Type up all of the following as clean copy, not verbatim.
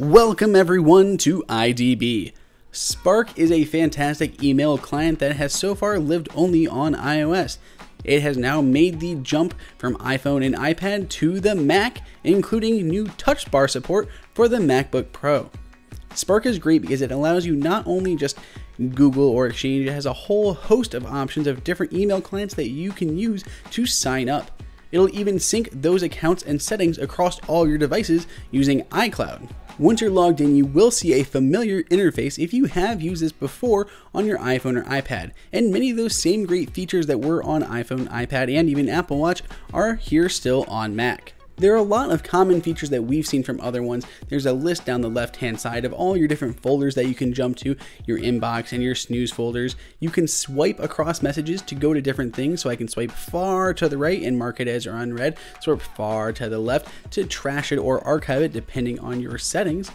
Welcome everyone to iDB. Spark is a fantastic email client that has so far lived only on iOS. It has now made the jump from iPhone and iPad to the Mac, including new touch bar support for the MacBook Pro. Spark is great because it allows you not only just Google or Exchange, it has a whole host of options of different email clients that you can use to sign up. It'll even sync those accounts and settings across all your devices using iCloud. Once you're logged in, you will see a familiar interface if you have used this before on your iPhone or iPad, and many of those same great features that were on iPhone, iPad, and even Apple Watch are here still on Mac. There are a lot of common features that we've seen from other ones. There's a list down the left-hand side of all your different folders that you can jump to, your inbox and your snooze folders. You can swipe across messages to go to different things. So I can swipe far to the right and mark it as unread, swipe far to the left to trash it or archive it depending on your settings.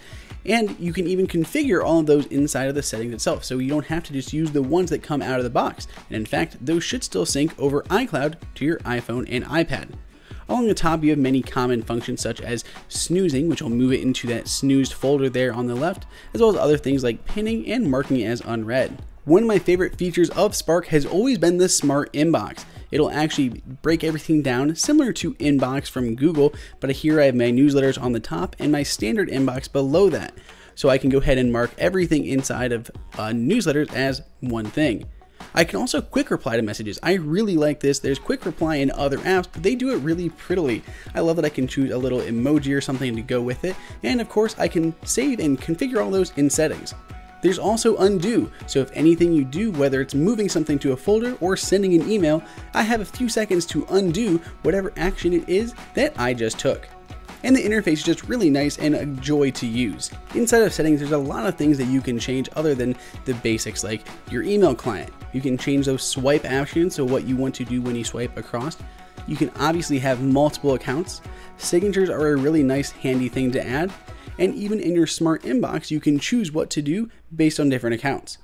And you can even configure all of those inside of the settings itself. So you don't have to just use the ones that come out of the box. And in fact, those should still sync over iCloud to your iPhone and iPad. Along the top, you have many common functions such as snoozing, which will move it into that snoozed folder there on the left, as well as other things like pinning and marking it as unread. One of my favorite features of Spark has always been the smart inbox. It'll actually break everything down similar to inbox from Google, but here I have my newsletters on the top and my standard inbox below that. So I can go ahead and mark everything inside of newsletters as one thing. I can also quick reply to messages. I really like this. There's quick reply in other apps, but they do it really prettily. I love that I can choose a little emoji or something to go with it. And of course, I can save and configure all those in settings. There's also undo. So if anything you do, whether it's moving something to a folder or sending an email, I have a few seconds to undo whatever action it is that I just took. And the interface is just really nice and a joy to use. Inside of settings, there's a lot of things that you can change other than the basics, like your email client. You can change those swipe actions, so what you want to do when you swipe across. You can obviously have multiple accounts. Signatures are a really nice, handy thing to add. And even in your smart inbox, you can choose what to do based on different accounts.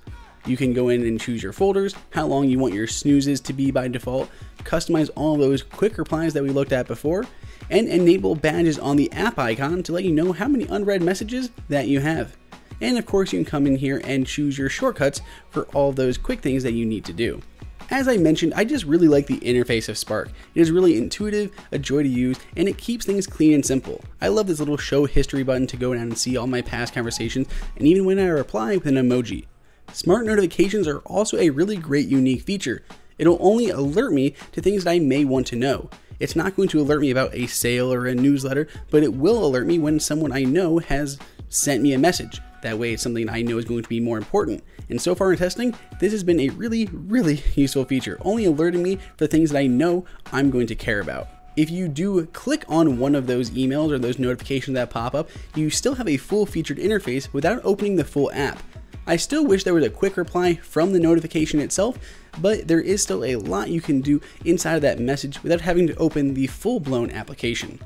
You can go in and choose your folders, how long you want your snoozes to be by default, customize all those quick replies that we looked at before, and enable badges on the app icon to let you know how many unread messages that you have. And of course, you can come in here and choose your shortcuts for all those quick things that you need to do. As I mentioned, I just really like the interface of Spark. It is really intuitive, a joy to use, and it keeps things clean and simple. I love this little show history button to go down and see all my past conversations, and even when I reply with an emoji. Smart notifications are also a really great unique feature. It'll only alert me to things that I may want to know. It's not going to alert me about a sale or a newsletter, but it will alert me when someone I know has sent me a message. That way it's something I know is going to be more important. And so far in testing, this has been a really, really useful feature, only alerting me for things that I know I'm going to care about. If you do click on one of those emails or those notifications that pop up, you still have a full featured interface without opening the full app. I still wish there was a quick reply from the notification itself, but there is still a lot you can do inside of that message without having to open the full-blown application.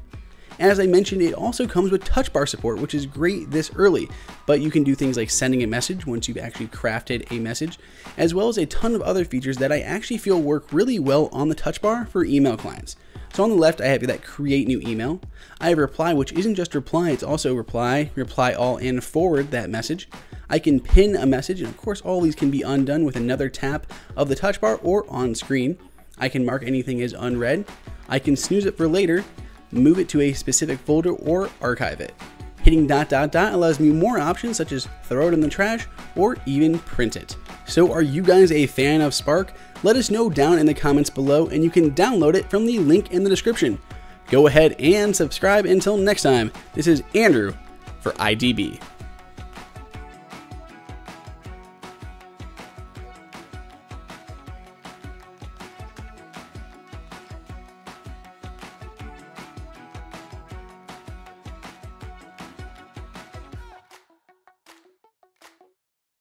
As I mentioned, it also comes with touch bar support, which is great this early, but you can do things like sending a message once you've actually crafted a message, as well as a ton of other features that I actually feel work really well on the touch bar for email clients. So on the left, I have that create new email. I have reply, which isn't just reply, it's also reply, reply all, and forward that message. I can pin a message, and of course, all these can be undone with another tap of the touch bar or on screen. I can mark anything as unread. I can snooze it for later, move it to a specific folder, or archive it. Hitting ... allows me more options such as throw it in the trash or even print it. So are you guys a fan of Spark? Let us know down in the comments below, and you can download it from the link in the description. Go ahead and subscribe. Until next time, this is Andrew for iDB.